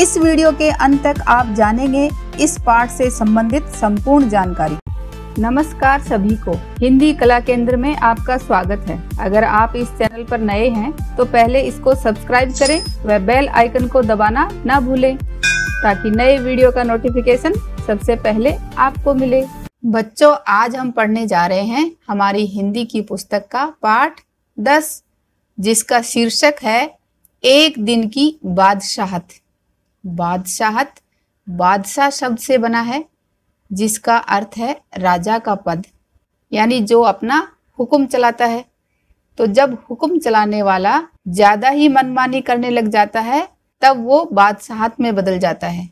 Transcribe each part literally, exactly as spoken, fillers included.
इस वीडियो के अंत तक आप जानेंगे इस पाठ से संबंधित संपूर्ण जानकारी। नमस्कार सभी को, हिंदी कला केंद्र में आपका स्वागत है। अगर आप इस चैनल पर नए हैं तो पहले इसको सब्सक्राइब करें व बेल आइकन को दबाना ना भूलें ताकि नए वीडियो का नोटिफिकेशन सबसे पहले आपको मिले। बच्चों, आज हम पढ़ने जा रहे हैं हमारी हिंदी की पुस्तक का पाठ दस, जिसका शीर्षक है एक दिन की बादशाहत। बादशाहत बादशाह शब्द से बना है, जिसका अर्थ है राजा का पद, यानी जो अपना हुक्म चलाता है। तो जब हुक्म चलाने वाला ज्यादा ही मनमानी करने लग जाता है तब वो बादशाहत में बदल जाता है।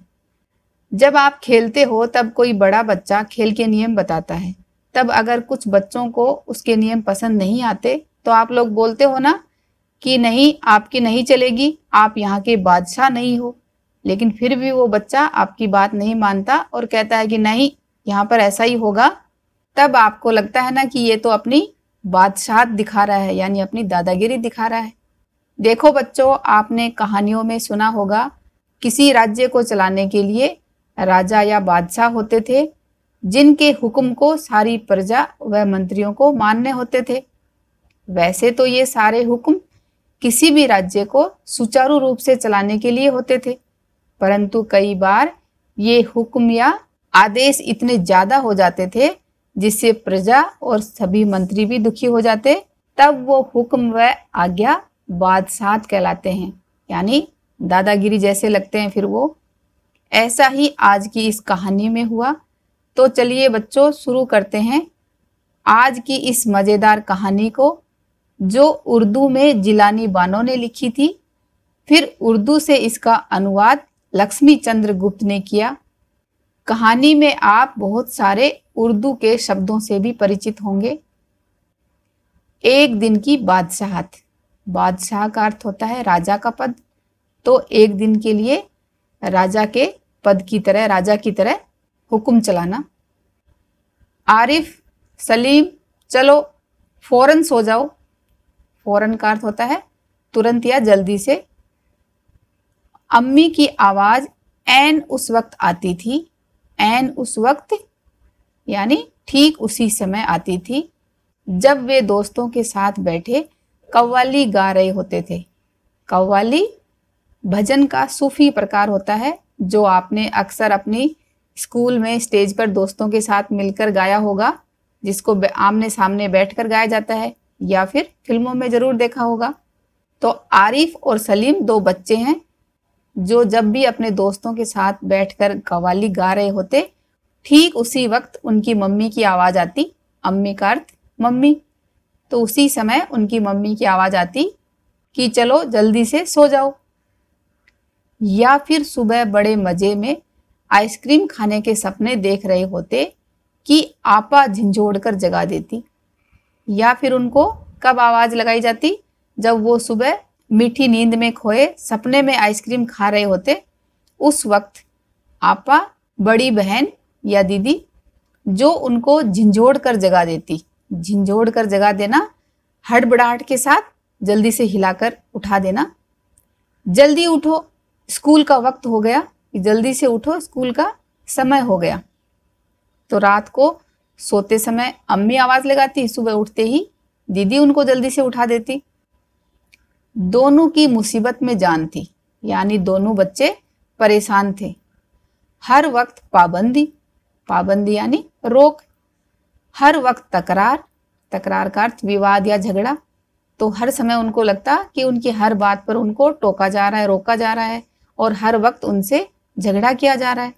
जब आप खेलते हो तब कोई बड़ा बच्चा खेल के नियम बताता है, तब अगर कुछ बच्चों को उसके नियम पसंद नहीं आते तो आप लोग बोलते हो ना कि नहीं, आपकी नहीं चलेगी, आप यहाँ के बादशाह नहीं हो। लेकिन फिर भी वो बच्चा आपकी बात नहीं मानता और कहता है कि नहीं, यहाँ पर ऐसा ही होगा। तब आपको लगता है ना कि ये तो अपनी बादशाहत दिखा रहा है, यानी अपनी दादागिरी दिखा रहा है। देखो बच्चों, आपने कहानियों में सुना होगा किसी राज्य को चलाने के लिए राजा या बादशाह होते थे जिनके हुक्म को सारी प्रजा व मंत्रियों को मानने होते थे। वैसे तो ये सारे हुक्म किसी भी राज्य को सुचारू रूप से चलाने के लिए होते थे, परंतु कई बार ये हुक्म या आदेश इतने ज्यादा हो जाते थे जिससे प्रजा और सभी मंत्री भी दुखी हो जाते। तब वो हुक्म व आज्ञा बादशाहत कहलाते हैं, यानी दादागिरी जैसे लगते हैं फिर वो। ऐसा ही आज की इस कहानी में हुआ। तो चलिए बच्चों, शुरू करते हैं आज की इस मज़ेदार कहानी को, जो उर्दू में जिलानी बानो ने लिखी थी। फिर उर्दू से इसका अनुवाद लक्ष्मी चंद्र गुप्त ने किया। कहानी में आप बहुत सारे उर्दू के शब्दों से भी परिचित होंगे। एक दिन की बादशाहत, बादशाह का अर्थ होता है राजा का पद। तो एक दिन के लिए राजा के पद की तरह, राजा की तरह हुक्म चलाना। आरिफ, सलीम, चलो फौरन सो जाओ। फौरन का अर्थ होता है तुरंत या जल्दी से। अम्मी की आवाज़ ऐन उस वक्त आती थी, ऐन उस वक्त यानी ठीक उसी समय आती थी जब वे दोस्तों के साथ बैठे कव्वाली गा रहे होते थे। कव्वाली भजन का सूफी प्रकार होता है, जो आपने अक्सर अपनी स्कूल में स्टेज पर दोस्तों के साथ मिलकर गाया होगा, जिसको आमने सामने बैठकर गाया जाता है, या फिर फिल्मों में ज़रूर देखा होगा। तो आरिफ और सलीम दो बच्चे हैं जो जब भी अपने दोस्तों के साथ बैठकर कव्वाली गा रहे होते, ठीक उसी वक्त उनकी मम्मी की आवाज़ आती। अम्मी का अर्थ मम्मी। तो उसी समय उनकी मम्मी की आवाज़ आती कि चलो जल्दी से सो जाओ। या फिर सुबह बड़े मज़े में आइसक्रीम खाने के सपने देख रहे होते कि आपा झिंझोड़ कर जगा देती। या फिर उनको कब आवाज़ लगाई जाती, जब वो सुबह मीठी नींद में खोए सपने में आइसक्रीम खा रहे होते, उस वक्त आपा, बड़ी बहन या दीदी, जो उनको झिंझोड़ कर जगा देती। झिंझोड़ कर जगा देना, हड़बड़ाहट के साथ जल्दी से हिलाकर उठा देना। जल्दी उठो, स्कूल का वक्त हो गया, जल्दी से उठो, स्कूल का समय हो गया। तो रात को सोते समय अम्मी आवाज़ लगाती, सुबह उठते ही दीदी उनको जल्दी से उठा देती। दोनों की मुसीबत में जान थी, यानी दोनों बच्चे परेशान थे। हर वक्त पाबंदी, पाबंदी यानी रोक। हर वक्त तकरार, तकरार का अर्थ विवाद या झगड़ा। तो हर समय उनको लगता कि उनकी हर बात पर उनको टोका जा रहा है, रोका जा रहा है, और हर वक्त उनसे झगड़ा किया जा रहा है।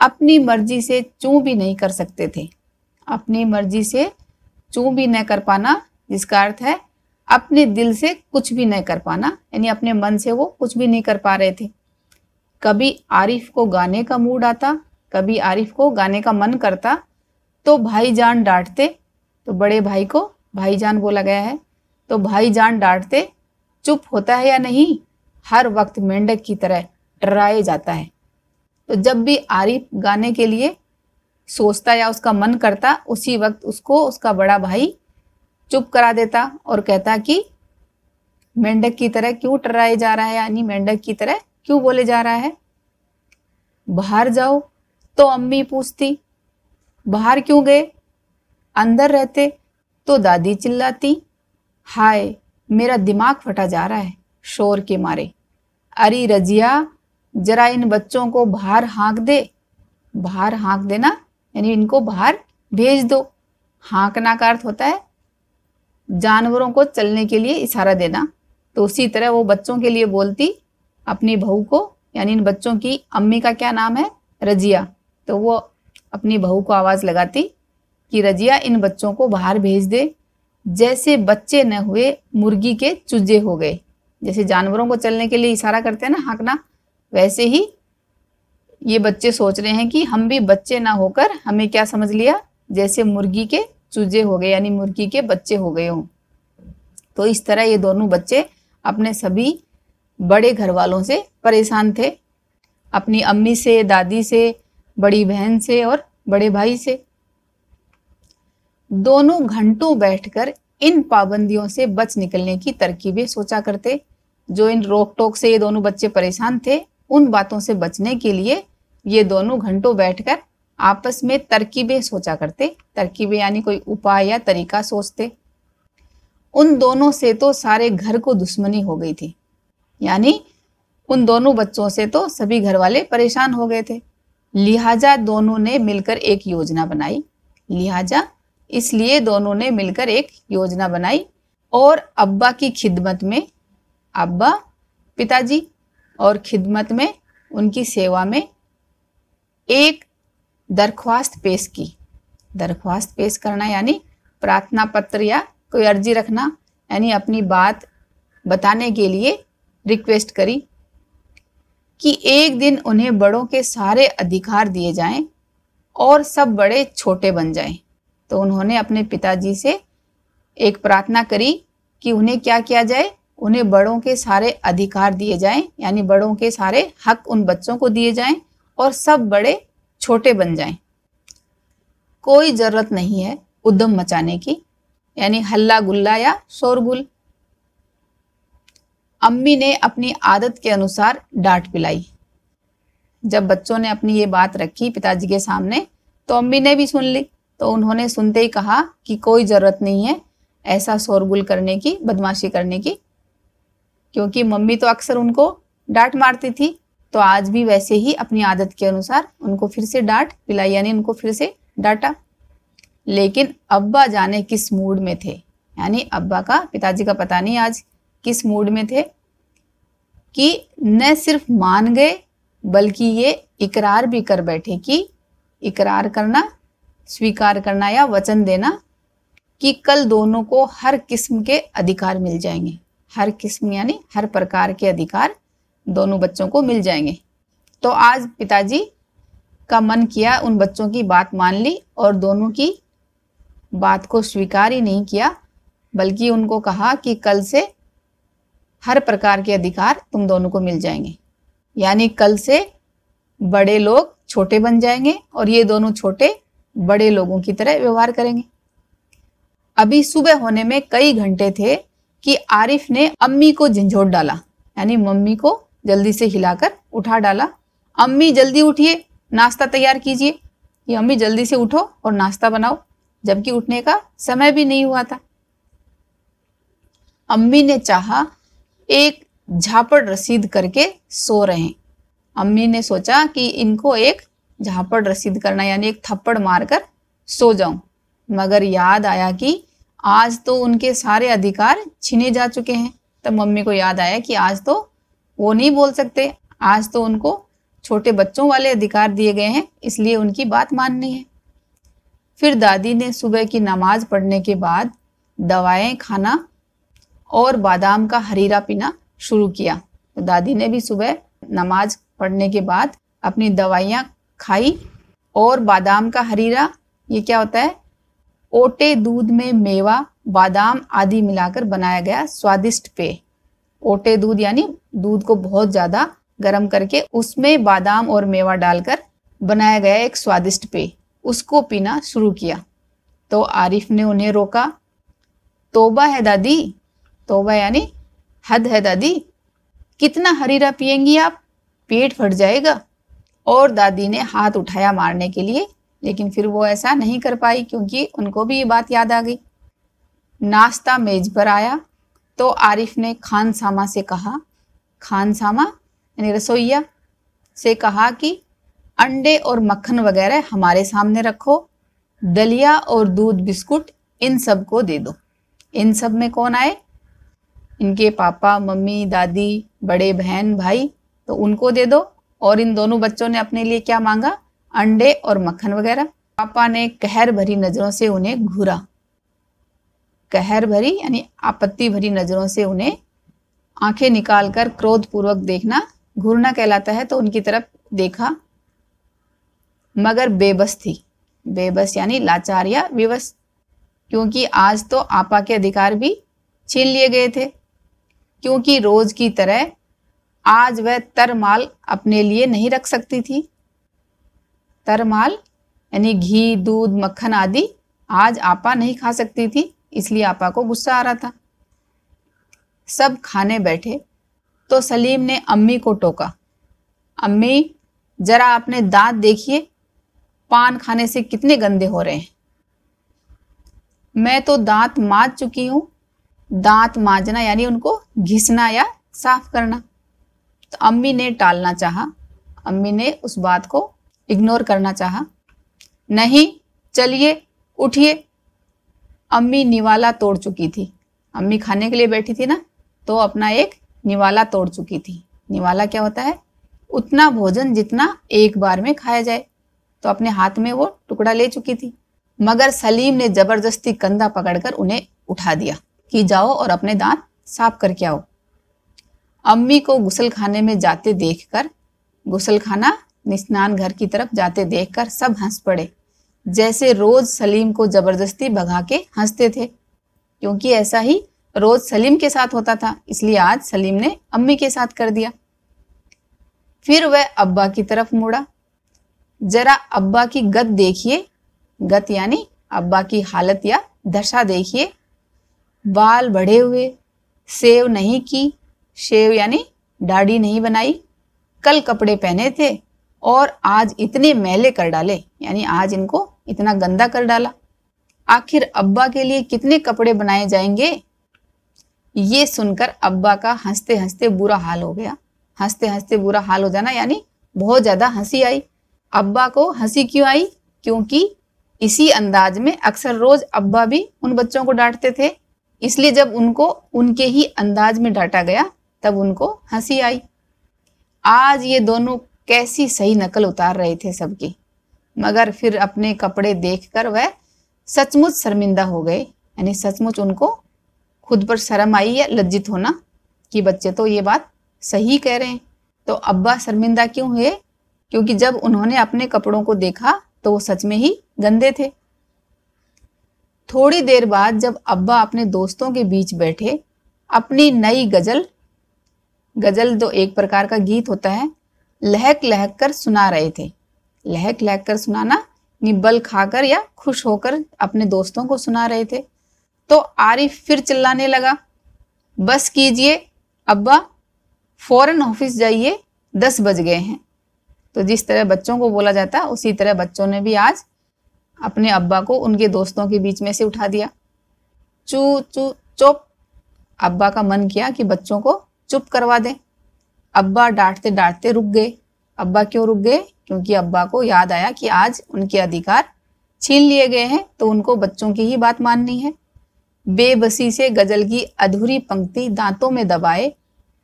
अपनी मर्जी से चूं भी नहीं कर सकते थे। अपनी मर्जी से चूं भी न कर पाना, जिसका अर्थ है अपने दिल से कुछ भी नहीं कर पाना, यानी अपने मन से वो कुछ भी नहीं कर पा रहे थे। कभी आरिफ को गाने का मूड आता, कभी आरिफ को गाने का मन करता तो भाईजान डांटते। तो बड़े भाई को भाईजान बोला गया है। तो भाईजान डांटते, चुप होता है या नहीं, हर वक्त मेंढक की तरह डराए जाता है। तो जब भी आरिफ गाने के लिए सोचता या उसका मन करता, उसी वक्त उसको उसका बड़ा भाई चुप करा देता और कहता कि मेंढक की तरह क्यों टर्राया जा रहा है, यानी मेंढक की तरह क्यों बोले जा रहा है। बाहर जाओ तो अम्मी पूछती बाहर क्यों गए, अंदर रहते तो दादी चिल्लाती। हाय मेरा दिमाग फटा जा रहा है शोर के मारे। अरे रजिया जरा इन बच्चों को बाहर हाँक दे। बाहर हाँक देना यानी इनको बाहर भेज दो। हाँकना का अर्थ होता है जानवरों को चलने के लिए इशारा देना। तो उसी तरह वो बच्चों के लिए बोलती अपनी बहू को, यानी इन बच्चों की अम्मी का क्या नाम है, रजिया। तो वो अपनी बहू को आवाज़ लगाती कि रजिया इन बच्चों को बाहर भेज दे। जैसे बच्चे न हुए मुर्गी के चूजे हो गए। जैसे जानवरों को चलने के लिए इशारा करते हैं ना हाँकना, वैसे ही ये बच्चे सोच रहे हैं कि हम भी बच्चे ना होकर हमें क्या समझ लिया, जैसे मुर्गी के चूजे हो गए यानी मुर्गी के बच्चे हो गए हों। तो इस तरह ये दोनों बच्चे अपने सभी बड़े घर वालों से परेशान थे, अपनी अम्मी से, दादी से, बड़ी बहन से और बड़े भाई से। दोनों घंटों बैठकर इन पाबंदियों से बच निकलने की तरकीबें सोचा करते। जो इन रोक टोक से ये दोनों बच्चे परेशान थे, उन बातों से बचने के लिए ये दोनों घंटों बैठकर आपस में तरकीबें सोचा करते। तरकीबें यानी कोई उपाय या तरीका सोचते। उन दोनों से तो सारे घर को दुश्मनी हो गई थी, यानी उन दोनों बच्चों से तो सभी घर वाले परेशान हो गए थे। लिहाजा दोनों ने मिलकर एक योजना बनाई। लिहाजा इसलिए दोनों ने मिलकर एक योजना बनाई और अब्बा की खिदमत में, अब्बा पिताजी और खिदमत में, उनकी सेवा में एक दरख्वास्त पेश की। दरख्वास्त पेश करना यानी प्रार्थना पत्र या कोई अर्जी रखना, यानी अपनी बात बताने के लिए रिक्वेस्ट करी कि एक दिन उन्हें बड़ों के सारे अधिकार दिए जाएं और सब बड़े छोटे बन जाएं। तो उन्होंने अपने पिताजी से एक प्रार्थना करी कि उन्हें क्या किया जाए, उन्हें बड़ों के सारे अधिकार दिए जाएं, यानी बड़ों के सारे हक उन बच्चों को दिए जाएं और सब बड़े छोटे बन जाएं। कोई ज़रूरत नहीं है उद्यम मचाने की, यानी हल्ला गुल्ला या शोरगुल। अम्मी ने अपनी आदत के अनुसार डांट पिलाई। जब बच्चों ने अपनी ये बात रखी पिताजी के सामने तो अम्मी ने भी सुन ली। तो उन्होंने सुनते ही कहा कि कोई ज़रूरत नहीं है ऐसा शोरगुल करने की, बदमाशी करने की, क्योंकि मम्मी तो अक्सर उनको डांट मारती थी। तो आज भी वैसे ही अपनी आदत के अनुसार उनको फिर से डांट पिलाई, यानी उनको फिर से डांटा। लेकिन अब्बा जाने किस मूड में थे, यानी अब्बा का, पिताजी का पता नहीं आज किस मूड में थे, कि न सिर्फ मान गए बल्कि ये इकरार भी कर बैठे। कि इकरार करना, स्वीकार करना या वचन देना कि कल दोनों को हर किस्म के अधिकार मिल जाएंगे। हर किस्म यानी हर प्रकार के अधिकार दोनों बच्चों को मिल जाएंगे। तो आज पिताजी का मन किया, उन बच्चों की बात मान ली और दोनों की बात को स्वीकार ही नहीं किया, बल्कि उनको कहा कि कल से हर प्रकार के अधिकार तुम दोनों को मिल जाएंगे। यानी कल से बड़े लोग छोटे बन जाएंगे और ये दोनों छोटे बड़े लोगों की तरह व्यवहार करेंगे। अभी सुबह होने में कई घंटे थे कि आरिफ ने अम्मी को झंझोट डाला, यानी मम्मी को जल्दी से हिलाकर उठा डाला। अम्मी जल्दी उठिए, नाश्ता तैयार कीजिए, कि अम्मी जल्दी से उठो और नाश्ता बनाओ, जबकि उठने का समय भी नहीं हुआ था। अम्मी ने चाहा एक झापड़ रसीद करके सो रहे। अम्मी ने सोचा कि इनको एक झापड़ रसीद करना यानी एक थप्पड़ मारकर सो जाऊं, मगर याद आया कि आज तो उनके सारे अधिकार छीने जा चुके हैं। तब मम्मी को याद आया कि आज तो वो नहीं बोल सकते, आज तो उनको छोटे बच्चों वाले अधिकार दिए गए हैं, इसलिए उनकी बात माननी है। फिर दादी ने सुबह की नमाज पढ़ने के बाद दवाएं खाना और बादाम का हरीरा पीना शुरू किया। तो दादी ने भी सुबह नमाज पढ़ने के बाद अपनी दवाइयाँ खाई और बादाम का हरीरा, ये क्या होता है, ओटे दूध में मेवा, बादाम आदि मिलाकर बनाया गया स्वादिष्ट पेय। ओटे दूध यानी दूध को बहुत ज़्यादा गर्म करके उसमें बादाम और मेवा डालकर बनाया गया एक स्वादिष्ट पेय, उसको पीना शुरू किया। तो आरिफ ने उन्हें रोका। तोबा है दादी, तोबा यानी हद है दादी, कितना हरीरा पिएंगी आप, पेट फट जाएगा। और दादी ने हाथ उठाया मारने के लिए, लेकिन फिर वो ऐसा नहीं कर पाई क्योंकि उनको भी ये बात याद आ गई। नाश्ता मेज पर आया तो आरिफ ने खानसामा से कहा, खानसामा यानी रसोईया से कहा कि अंडे और मक्खन वगैरह हमारे सामने रखो, दलिया और दूध बिस्कुट इन सब को दे दो। इन सब में कौन आए? इनके पापा, मम्मी, दादी, बड़े बहन, भाई, तो उनको दे दो। और इन दोनों बच्चों ने अपने लिए क्या मांगा? अंडे और मक्खन वगैरह। पापा ने कहर भरी नजरों से उन्हें घूरा, कहर भरी यानी आपत्ति भरी नजरों से उन्हें आंखें निकालकर क्रोधपूर्वक देखना घूरना कहलाता है, तो उनकी तरफ देखा मगर बेबस थी। बेबस यानी लाचार या विवश, क्योंकि आज तो आपा के अधिकार भी छीन लिए गए थे। क्योंकि रोज की तरह आज वह तरमाल अपने लिए नहीं रख सकती थी। तरमाल यानी घी, दूध, मक्खन आदि आज आपा नहीं खा सकती थी, इसलिए आपा को गुस्सा आ रहा था। सब खाने बैठे तो सलीम ने अम्मी को टोका, अम्मी जरा अपने दांत देखिए, पान खाने से कितने गंदे हो रहे हैं। मैं तो दांत मांज चुकी हूँ। दांत मांजना यानी उनको घिसना या साफ करना। तो अम्मी ने टालना चाहा, अम्मी ने उस बात को इग्नोर करना चाहा। नहीं, चलिए उठिए। अम्मी निवाला तोड़ चुकी थी। अम्मी खाने के लिए बैठी थी ना, तो अपना एक निवाला तोड़ चुकी थी। निवाला क्या होता है? उतना भोजन जितना एक बार में खाया जाए। तो अपने हाथ में वो टुकड़ा ले चुकी थी, मगर सलीम ने जबरदस्ती कंधा पकड़कर उन्हें उठा दिया कि जाओ और अपने दांत साफ करके आओ। अम्मी को गुसल खाने में जाते देखकर, गुसल खाना स्नान घर की तरफ जाते देखकर सब हंस पड़े, जैसे रोज सलीम को जबरदस्ती भगा के हंसते थे, क्योंकि ऐसा ही रोज सलीम के साथ होता था, इसलिए आज सलीम ने अम्मी के साथ कर दिया। फिर वह अब्बा की तरफ मुड़ा, जरा अब्बा की गत देखिए। गत यानी अब्बा की हालत या दशा देखिए। बाल बढ़े हुए, सेव नहीं की, शेव यानी दाढ़ी नहीं बनाई, कल कपड़े पहने थे और आज इतने मैले कर डाले, यानी आज इनको इतना गंदा कर डाला। आखिर अब्बा के लिए कितने कपड़े बनाए जाएंगे? ये सुनकर अब्बा का हंसते हंसते बुरा हाल हो गया। हंसते हंसते बुरा हाल हो जाना यानी बहुत ज़्यादा हंसी आई। अब्बा को हंसी क्यों आई? क्योंकि इसी अंदाज में अक्सर रोज अब्बा भी उन बच्चों को डांटते थे, इसलिए जब उनको उनके ही अंदाज में डांटा गया तब उनको हंसी आई। आज ये दोनों कैसी सही नकल उतार रहे थे सबकी, मगर फिर अपने कपड़े देखकर वह सचमुच शर्मिंदा हो गए, यानी सचमुच उनको खुद पर शर्म आई या लज्जित होना कि बच्चे तो ये बात सही कह रहे हैं। तो अब्बा शर्मिंदा क्यों हुए? क्योंकि जब उन्होंने अपने कपड़ों को देखा तो वो सच में ही गंदे थे। थोड़ी देर बाद जब अब्बा अपने दोस्तों के बीच बैठे अपनी नई गजल, गजल तो एक प्रकार का गीत होता है, लहक लहक कर सुना रहे थे। लहक लहक कर सुनाना निबल खाकर या खुश होकर अपने दोस्तों को सुना रहे थे। तो आरिफ फिर चिल्लाने लगा, बस कीजिए अब्बा, फौरन ऑफिस जाइए, दस बज गए हैं। तो जिस तरह बच्चों को बोला जाता उसी तरह बच्चों ने भी आज अपने अब्बा को उनके दोस्तों के बीच में से उठा दिया। चू चू चुप। अब्बा का मन किया कि बच्चों को चुप करवा दें। अब्बा डांटते डांटते रुक गए। अब्बा क्यों रुक गए? क्योंकि अब्बा को याद आया कि आज उनके अधिकार छीन लिए गए हैं, तो उनको बच्चों की ही बात माननी है। बेबसी से गजल की अधूरी पंक्ति दांतों में दबाए,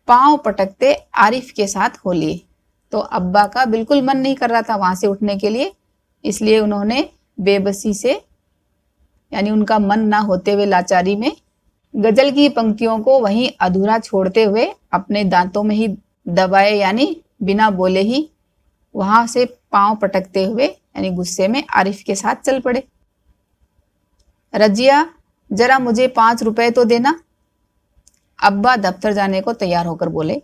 पांव पटकते आरिफ के साथ हो लिए। तो अब्बा का बिल्कुल मन नहीं कर रहा था वहां से उठने के लिए, इसलिए उन्होंने बेबसी से यानी उनका मन ना होते हुए लाचारी में गजल की पंक्तियों को वहीं अधूरा छोड़ते हुए अपने दांतों में ही दबाए, यानी बिना बोले ही वहां से पांव पटकते हुए यानी गुस्से में आरिफ के साथ चल पड़े। रजिया जरा मुझे पांच रुपए तो देना। अब्बा दफ्तर जाने को तैयार होकर बोले,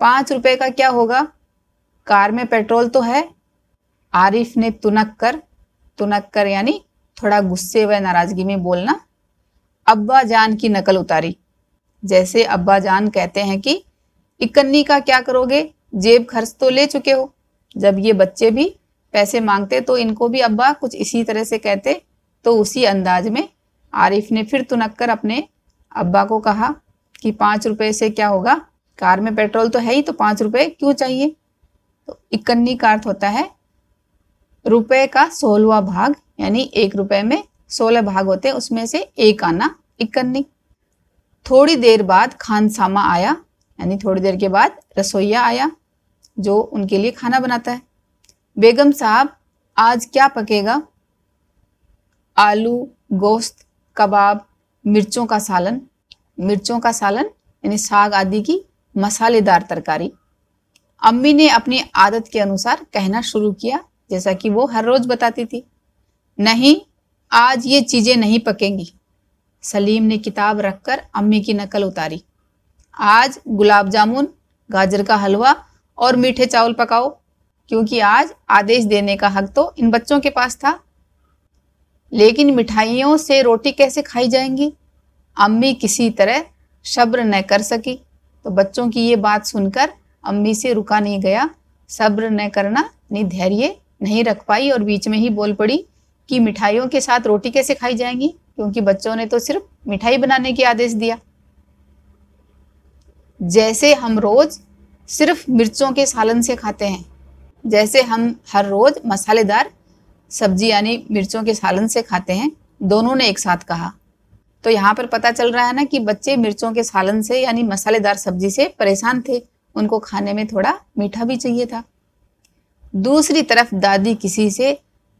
पाँच रुपए का क्या होगा, कार में पेट्रोल तो है। आरिफ ने तुनक कर, तुनक कर यानी थोड़ा गुस्से व नाराजगी में बोलना, अब्बा जान की नकल उतारी। जैसे अब्बा जान कहते हैं कि इकन्नी का क्या करोगे, जेब खर्च तो ले चुके हो। जब ये बच्चे भी पैसे मांगते तो इनको भी अब्बा कुछ इसी तरह से कहते। तो उसी अंदाज में आरिफ ने फिर तुनक्कर अपने अब्बा को कहा कि पाँच रुपये से क्या होगा, कार में पेट्रोल तो है ही, तो पाँच रुपये क्यों चाहिए। तो इकन्नी का अर्थ होता है रुपए का सोलवा भाग, यानी एक रुपये में सोलह भाग होते हैं, उसमें से एक आना इकन्नी। थोड़ी देर बाद खानसामा आया, यानी थोड़ी देर के बाद रसोईया आया जो उनके लिए खाना बनाता है। बेगम साहब आज क्या पकेगा? आलू, गोश्त, कबाब, मिर्चों का सालन। मिर्चों का सालन यानी साग आदि की मसालेदार तरकारी। अम्मी ने अपनी आदत के अनुसार कहना शुरू किया जैसा कि वो हर रोज बताती थी, नहीं आज ये चीज़ें नहीं पकेंगी। सलीम ने किताब रखकर अम्मी की नकल उतारी, आज गुलाब जामुन, गाजर का हलवा और मीठे चावल पकाओ, क्योंकि आज आदेश देने का हक तो इन बच्चों के पास था। लेकिन मिठाइयों से रोटी कैसे खाई जाएंगी? अम्मी किसी तरह सब्र न कर सकी। तो बच्चों की ये बात सुनकर अम्मी से रुका नहीं गया, सब्र न करना नहीं, धैर्य नहीं रख पाई और बीच में ही बोल पड़ी कि मिठाइयों के साथ रोटी कैसे खाई जाएंगी, क्योंकि बच्चों ने तो सिर्फ मिठाई बनाने के आदेश दिया। जैसे हम रोज सिर्फ मिर्चों के सालन से खाते हैं, जैसे हम हर रोज मसालेदार सब्जी यानी मिर्चों के सालन से खाते हैं, दोनों ने एक साथ कहा। तो यहाँ पर पता चल रहा है ना कि बच्चे मिर्चों के सालन से यानी मसालेदार सब्जी से परेशान थे, उनको खाने में थोड़ा मीठा भी चाहिए था। दूसरी तरफ दादी किसी से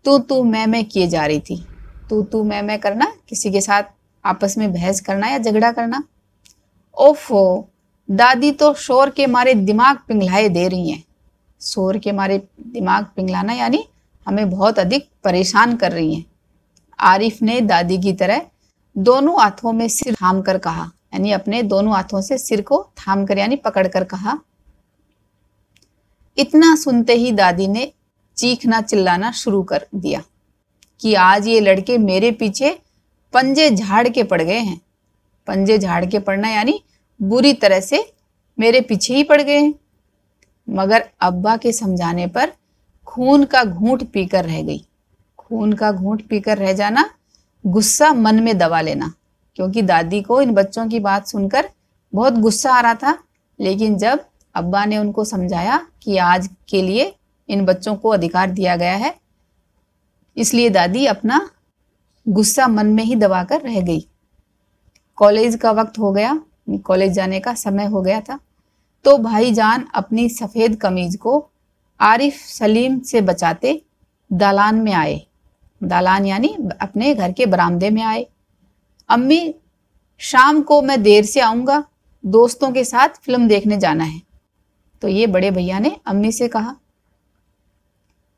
तू तू मैं मैं किए जा रही थी। तू तू मैं मैं करना किसी के साथ आपस में बहस करना या झगड़ा करना। ओफो, दादी तो शोर के मारे दिमाग पिघलाए दे रही हैं। शोर के मारे दिमाग पिघलाना यानी हमें बहुत अधिक परेशान कर रही हैं। आरिफ ने दादी की तरह दोनों हाथों में सिर थाम कर कहा, यानी अपने दोनों हाथों से सिर को थाम कर यानी पकड़ कर कहा। इतना सुनते ही दादी ने चीखना चिल्लाना शुरू कर दिया कि आज ये लड़के मेरे पीछे पंजे झाड़ के पड़ गए हैं। पंजे झाड़ के पड़ना यानी बुरी तरह से मेरे पीछे ही पड़ गए हैं। मगर अब्बा के समझाने पर खून का घूंट पीकर रह गई। खून का घूंट पीकर रह जाना, गुस्सा मन में दबा लेना, क्योंकि दादी को इन बच्चों की बात सुनकर बहुत गुस्सा आ रहा था। लेकिन जब अब्बा ने उनको समझाया कि आज के लिए इन बच्चों को अधिकार दिया गया है, इसलिए दादी अपना गुस्सा मन में ही दबाकर रह गई। कॉलेज का वक्त हो गया, कॉलेज जाने का समय हो गया था। तो भाईजान अपनी सफ़ेद कमीज को आरिफ सलीम से बचाते दालान में आए। दालान यानी अपने घर के बरामदे में आए। अम्मी शाम को मैं देर से आऊँगा, दोस्तों के साथ फिल्म देखने जाना है। तो ये बड़े भैया ने अम्मी से कहा।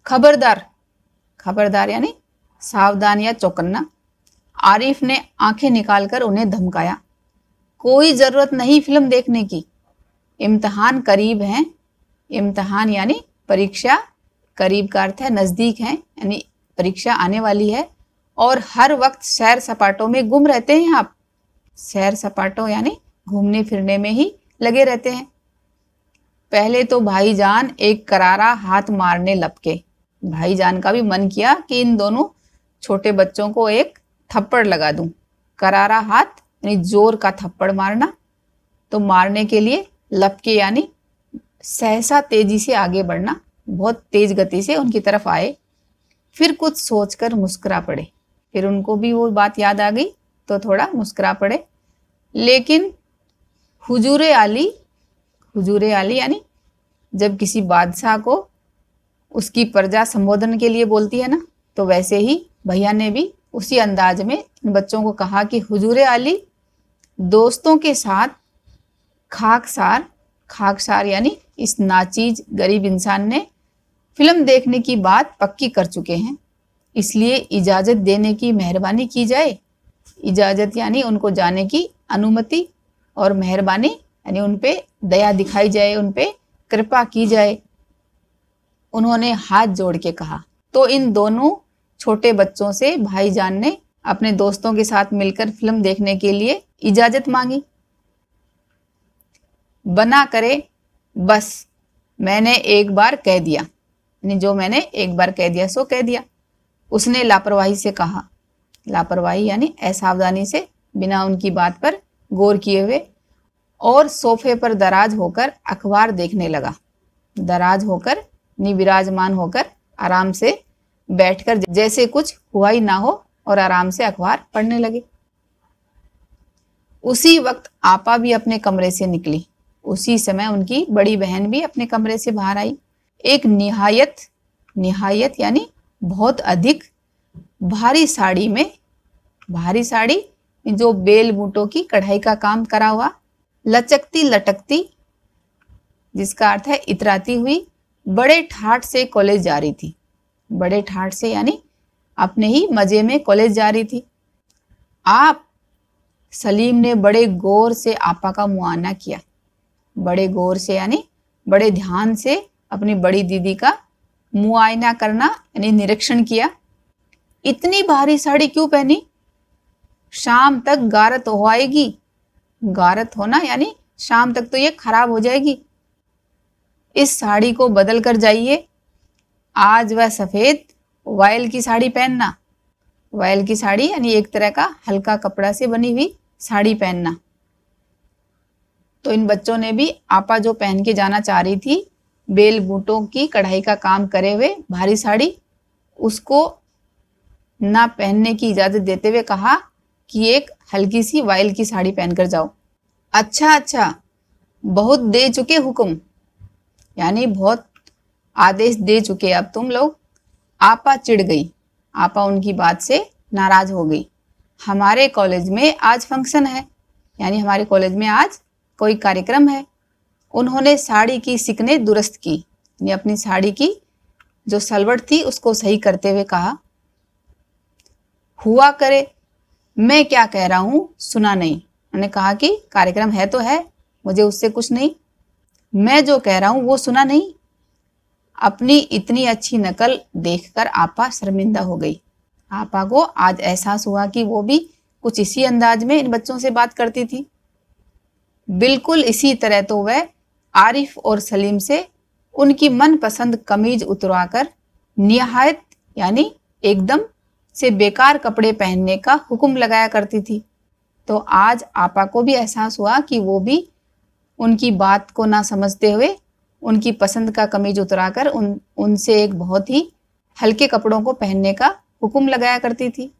खबरदार, खबरदार यानी सावधान या चौकन्ना। आरिफ ने आंखें निकालकर उन्हें धमकाया, कोई ज़रूरत नहीं फिल्म देखने की, इम्तहान करीब हैं। इम्तहान यानी परीक्षा, करीब का अर्थ है नज़दीक हैं, यानी परीक्षा आने वाली है। और हर वक्त सैर सपाटों में गुम रहते हैं आप। सैर सपाटों यानी घूमने फिरने में ही लगे रहते हैं। पहले तो भाईजान एक करारा हाथ मारने लपके। भाईजान का भी मन किया कि इन दोनों छोटे बच्चों को एक थप्पड़ लगा दूं। करारा हाथ यानी जोर का थप्पड़ मारना। तो मारने के लिए लपके यानी सहसा तेजी से आगे बढ़ना। बहुत तेज गति से उनकी तरफ आए, फिर कुछ सोचकर मुस्कुरा पड़े। फिर उनको भी वो बात याद आ गई तो थोड़ा मुस्कुरा पड़े। लेकिन हुजूरे आली, हुजूरे आली यानी जब किसी बादशाह को उसकी प्रजा संबोधन के लिए बोलती है ना, तो वैसे ही भैया ने भी उसी अंदाज में इन बच्चों को कहा कि हुजूरे आली, दोस्तों के साथ खाकसार, खाकसार यानी इस नाचीज गरीब इंसान ने फिल्म देखने की बात पक्की कर चुके हैं, इसलिए इजाज़त देने की मेहरबानी की जाए। इजाज़त यानी उनको जाने की अनुमति, और मेहरबानी यानी उन पे दया दिखाई जाए, उन पे कृपा की जाए, उन्होंने हाथ जोड़ के कहा। तो इन दोनों छोटे बच्चों से भाईजान ने अपने दोस्तों के साथ मिलकर फिल्म देखने के लिए इजाज़त मांगी। बना करे, बस मैंने एक बार कह दिया, जो मैंने एक बार कह दिया सो कह दिया। उसने लापरवाही से कहा, लापरवाही यानी असावधानी से, बिना उनकी बात पर गौर किए हुए, और सोफे पर दराज होकर अखबार देखने लगा। दराज होकर यानी विराजमान होकर, आराम से बैठकर जैसे कुछ हुआ ही ना हो, और आराम से अखबार पढ़ने लगे। उसी वक्त आपा भी अपने कमरे से निकली। उसी समय उनकी बड़ी बहन भी अपने कमरे से बाहर आई। एक निहायत, निहायत यानी बहुत अधिक, भारी साड़ी में, भारी साड़ी जो बेल बूटों की कढ़ाई का काम करा हुआ, लचकती लटकती, जिसका अर्थ है इतराती हुई, बड़े ठाठ से कॉलेज जा रही थी। बड़े ठाठ से यानी अपने ही मजे में कॉलेज जा रही थी। आप, सलीम ने बड़े गौर से आपा का मुआयना किया। बड़े गौर से यानी बड़े ध्यान से अपनी बड़ी दीदी का मुआयना करना यानी निरीक्षण किया। इतनी भारी साड़ी क्यों पहनी? शाम तक गारत हो आएगी। गारत होना यानी शाम तक तो ये खराब हो जाएगी। इस साड़ी को बदल कर जाइए। आज वह सफेद वायल की साड़ी पहनना। वायल की साड़ी यानी एक तरह का हल्का कपड़ा से बनी हुई साड़ी पहनना। तो इन बच्चों ने भी आपा जो पहन के जाना चाह रही थी, बेल बूटों की कढ़ाई का काम करे हुए भारी साड़ी, उसको ना पहनने की इजाजत देते हुए कहा कि एक हल्की सी वायल की साड़ी पहनकर जाओ। अच्छा अच्छा, बहुत दे चुके हुक्म, यानी बहुत आदेश दे चुके अब तुम लोग। आपा चिढ़ गई। आपा उनकी बात से नाराज हो गई। हमारे कॉलेज में आज फंक्शन है, यानी हमारे कॉलेज में आज कोई कार्यक्रम है। उन्होंने साड़ी की सिकने दुरुस्त की, यानी अपनी साड़ी की जो सलवट थी उसको सही करते हुए कहा। हुआ करे, मैं क्या कह रहा हूँ सुना नहीं। उन्होंने कहा कि कार्यक्रम है तो है, मुझे उससे कुछ नहीं, मैं जो कह रहा हूँ वो सुना नहीं। अपनी इतनी अच्छी नकल देखकर आपा शर्मिंदा हो गई। आपा को आज एहसास हुआ कि वो भी कुछ इसी अंदाज में इन बच्चों से बात करती थी। बिल्कुल इसी तरह तो वह आरिफ और सलीम से उनकी मनपसंद कमीज उतरवाकर निहायत यानी एकदम से बेकार कपड़े पहनने का हुक्म लगाया करती थी। तो आज आपा को भी एहसास हुआ कि वो भी उनकी बात को ना समझते हुए उनकी पसंद का कमीज उतराकर उन उनसे एक बहुत ही हल्के कपड़ों को पहनने का हुक्म लगाया करती थी।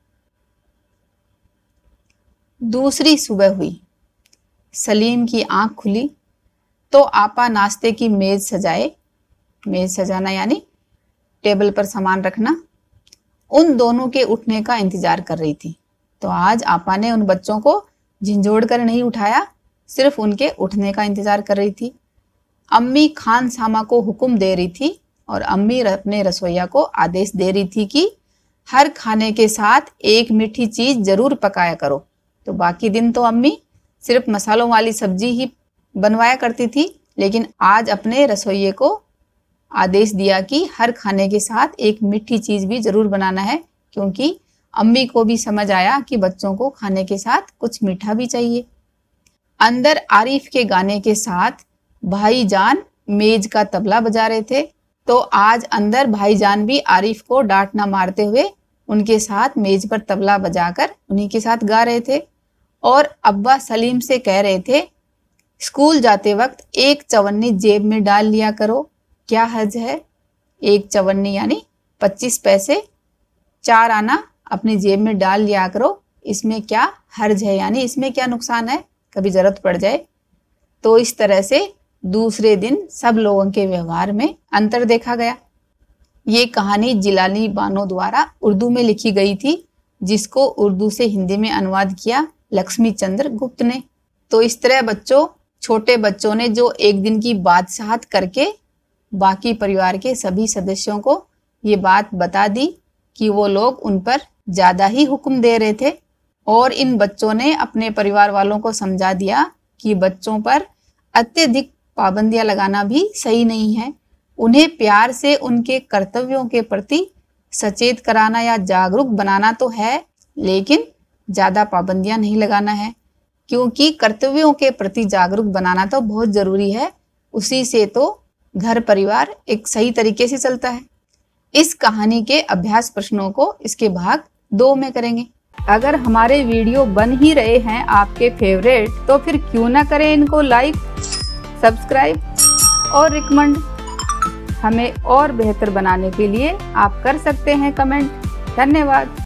दूसरी सुबह हुई। सलीम की आंख खुली तो आपा नाश्ते की मेज़ सजाए। मेज़ सजाना यानी टेबल पर सामान रखना। उन दोनों के उठने का इंतजार कर रही थी। तो आज आपा ने उन बच्चों को झिंझोड़ कर नहीं उठाया, सिर्फ उनके उठने का इंतजार कर रही थी। अम्मी खान सामा को हुक्म दे रही थी और अम्मी अपने रसोइया को आदेश दे रही थी कि हर खाने के साथ एक मीठी चीज जरूर पकाया करो। तो बाकी दिन तो अम्मी सिर्फ मसालों वाली सब्जी ही बनवाया करती थी, लेकिन आज अपने रसोइये को आदेश दिया कि हर खाने के साथ एक मीठी चीज भी जरूर बनाना है, क्योंकि अम्मी को भी समझ आया कि बच्चों को खाने के साथ कुछ मीठा भी चाहिए। अंदर आरिफ के गाने के साथ भाईजान मेज का तबला बजा रहे थे। तो आज अंदर भाईजान भी आरिफ को डांट ना मारते हुए उनके साथ मेज पर तबला बजाकर उन्हीं के साथ गा रहे थे। और अब्बा सलीम से कह रहे थे, स्कूल जाते वक्त एक चवन्नी जेब में डाल लिया करो, क्या हर्ज है। एक चवन्नी यानी पच्चीस पैसे, चार आना अपनी जेब में डाल लिया करो, इसमें क्या हर्ज है, यानी इसमें क्या नुकसान है, कभी जरूरत पड़ जाए। तो इस तरह से दूसरे दिन सब लोगों के व्यवहार में अंतर देखा गया। ये कहानी जिलानी बानो द्वारा उर्दू में लिखी गई थी, जिसको उर्दू से हिंदी में अनुवाद किया लक्ष्मी चंद्र गुप्त ने। तो इस तरह बच्चों, छोटे बच्चों ने जो एक दिन की बादशाहत करके बाकी परिवार के सभी सदस्यों को ये बात बता दी कि वो लोग उन पर ज़्यादा ही हुक्म दे रहे थे। और इन बच्चों ने अपने परिवार वालों को समझा दिया कि बच्चों पर अत्यधिक पाबंदियां लगाना भी सही नहीं है। उन्हें प्यार से उनके कर्तव्यों के प्रति सचेत कराना या जागरूक बनाना तो है, लेकिन ज़्यादा पाबंदियां नहीं लगाना है, क्योंकि कर्तव्यों के प्रति जागरूक बनाना तो बहुत ज़रूरी है। उसी से तो घर परिवार एक सही तरीके से चलता है। इस कहानी के अभ्यास प्रश्नों को इसके भाग दो में करेंगे। अगर हमारे वीडियो बन ही रहे हैं आपके फेवरेट, तो फिर क्यों ना करें इनको लाइक, सब्सक्राइब और रिकमेंड। हमें और बेहतर बनाने के लिए आप कर सकते हैं कमेंट। धन्यवाद।